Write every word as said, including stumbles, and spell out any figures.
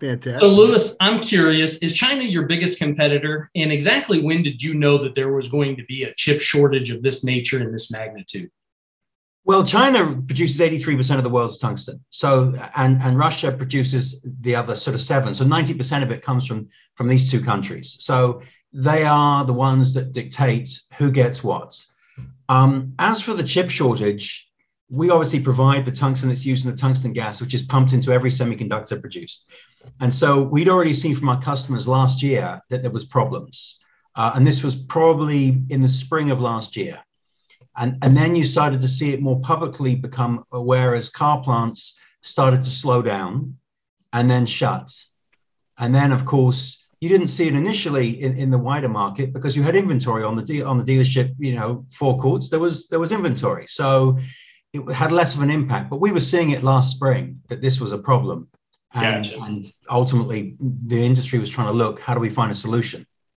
Fantastic. So, Louis, I'm curious, is China your biggest competitor? And exactly when did you know that there was going to be a chip shortage of this nature and this magnitude? Well, China produces eighty-three percent of the world's tungsten. So, and, and Russia produces the other sort of seven. So ninety percent of it comes from, from these two countries. So they are the ones that dictate who gets what. Um, as for the chip shortage, we obviously provide the tungsten that's used in the tungsten gas, which is pumped into every semiconductor produced. And so we'd already seen from our customers last year that there was problems. Uh, and this was probably in the spring of last year. And, and then you started to see it more publicly become aware as car plants started to slow down and then shut. And then, of course, you didn't see it initially in, in the wider market because you had inventory on the de- on the dealership, you know, forecourts. There was there was inventory, so it had less of an impact. But we were seeing it last spring that this was a problem, and, gotcha. And ultimately the industry was trying to look, how do we find a solution?